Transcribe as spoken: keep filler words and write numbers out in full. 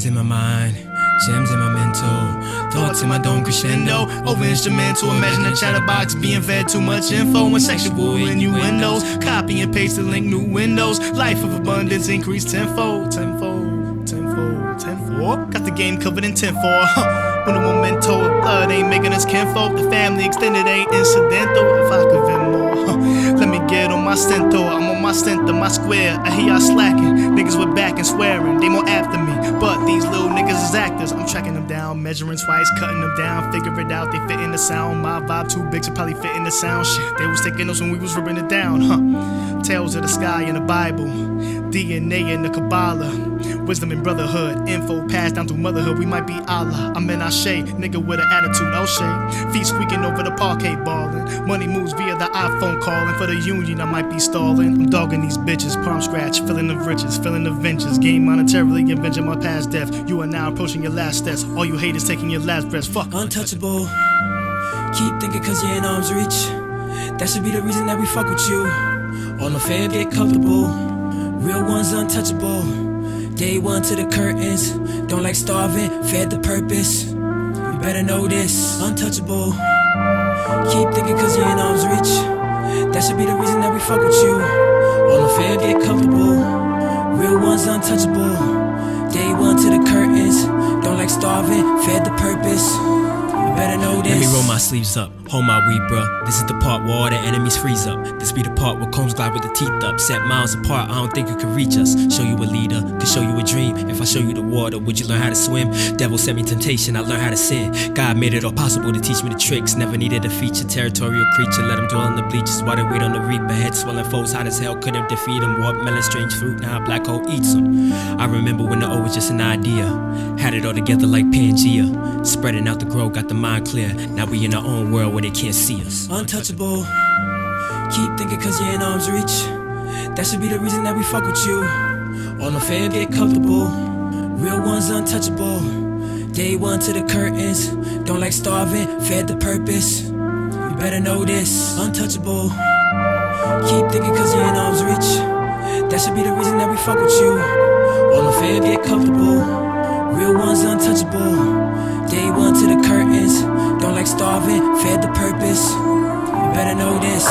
Diamonds in my mind, gems in my mental, thoughts in my dome crescendo, over instrumental. Imagine a chatterbox being fed too much info and sexual innuendos. Copy and paste to link new windows. Life of abundance increased tenfold, tenfold, tenfold, tenfold. Got the game covered in tenfold. When the memento of blood ain't making us kinfolk, the family extended ain't incidental. If I could vent more, huh, let me get on my stento. I'm on my center, my square. I hear y'all slacking. Niggas with back and swearing, they more after me. But these little niggas is actors. I'm tracking them down, measuring twice, cutting them down. Figure it out, they fit in the sound. My vibe too big to probably fit in the sound. Shit, they was taking us when we was ripping it down, huh? Tales of the sky in the Bible, D N A in the Kabbalah. Wisdom and brotherhood, info passed down through motherhood. We might be Allah, I'm in Ashe, nigga with an attitude, O'Shea. Feet squeaking over the parquet ballin'. Money moves via the iPhone calling. For the union, I might be stalling. I'm dogging these bitches, palm scratch, feeling the riches, feeling the ventures. Game monetarily, avenging my past death. You are now approaching your last steps. All you hate is taking your last breath. Fuck. Untouchable. Keep thinking cause you're in arm's reach. That should be the reason that we fuck with you. All the fam get comfortable. Real ones untouchable. Day one to the curtains, don't like starving, fed the purpose. You better know this, untouchable. Keep thinking cause you're in arm's reach. That should be the reason that we fuck with you. All the fair get comfortable. Real ones untouchable. Day one to the curtains, don't like starving, fed the purpose. You better know this. Let me roll my sleeves up, hold my weed, bruh. This is the part where all the enemies freeze up. This be the part where combs glide with the teeth up. Set miles apart, I don't think you can reach us. Show you a leader, could show you a dream. If I show you the water, would you learn how to swim? Devil sent me temptation, I learned how to sin. God made it all possible to teach me the tricks. Never needed a feature, territorial creature. Let them dwell in the bleachers while they wait on the reaper. Head swelling foes, hot as hell, couldn't defeat them. Warp melon, strange fruit, now a black hole eats them. I remember when the O was just an idea. Had it all together like Pangea. Spreading out the growth, got the mind clear. Now we in our own world where they can't see us. Untouchable. Keep thinking cause you're in arm's reach. That should be the reason that we fuck with you. All the fam get comfortable. Real ones untouchable. Day one to the curtains. Don't like starving, fed the purpose. You better know this. Untouchable. Keep thinking cause you're in arm's reach. That should be the reason that we fuck with you. All the fam get comfortable. Real ones untouchable. Day one to the curtains. Don't like starving, fed the purpose. You better know this.